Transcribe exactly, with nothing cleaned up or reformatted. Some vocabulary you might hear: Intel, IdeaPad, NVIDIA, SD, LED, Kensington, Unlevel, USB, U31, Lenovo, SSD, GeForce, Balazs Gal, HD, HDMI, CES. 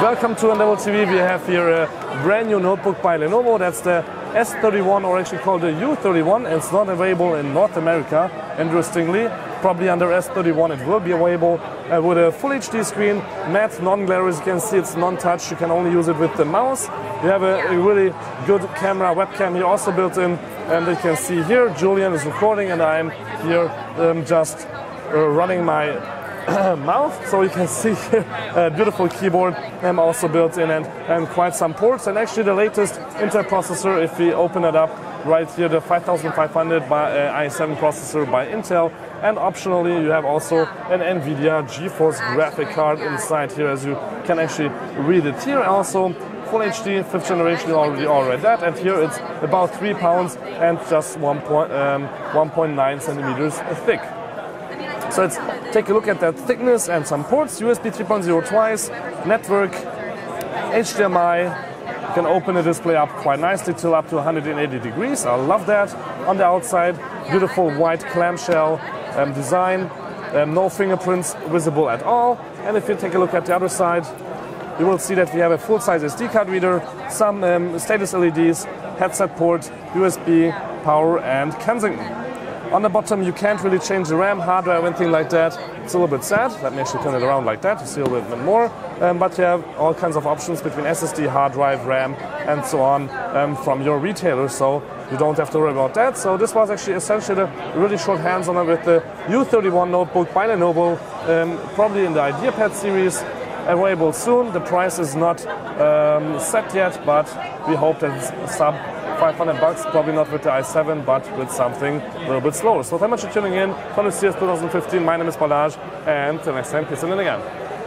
Welcome to Unlevel T V. We have here a brand new notebook by Lenovo. That's the S thirty-one, or actually called the U thirty-one. And it's not available in North America, interestingly. Probably under S thirty-one it will be available uh, with a full H D screen, matte, non-glare. As you can see, it's non-touch. You can only use it with the mouse. You have a, a really good camera, webcam here also built in. And you can see here, Julian is recording and I'm here um, just uh, running my mouth. So you can see here a beautiful keyboard um, also built in, and, and quite some ports. And actually the latest Intel processor, if we open it up, right here, the fifty-five hundred by, uh, i seven processor by Intel, and optionally you have also an NVIDIA GeForce graphic card inside here, as you can actually read it here. Also full H D, fifth generation, already already that, and here it's about three pounds and just one point um, one point nine centimeters thick. So let's take a look at that thickness and some ports. U S B three point oh twice, network, H D M I. You can open the display up quite nicely till up to one hundred eighty degrees. I love that. On the outside, beautiful white clamshell um, design. Um, no fingerprints visible at all. And if you take a look at the other side, you will see that we have a full-size S D card reader, some um, status L E Ds, headset port, U S B, power, and Kensington. On the bottom, you can't really change the RAM, hardware, or anything like that. It's a little bit sad. Let me actually turn it around like that to see a little bit more. Um, but you have all kinds of options between S S D, hard drive, RAM, and so on um, from your retailer, so you don't have to worry about that. So this was actually essentially a really short hands-on with the U thirty-one notebook by Lenovo, um, probably in the IdeaPad series, available soon. The price is not um, set yet, but we hope that it's sub five hundred bucks, probably not with the i seven, but with something a little bit slower. So thank you for tuning in for the C E S twenty fifteen. My name is Balazs, and till next time, peace and again.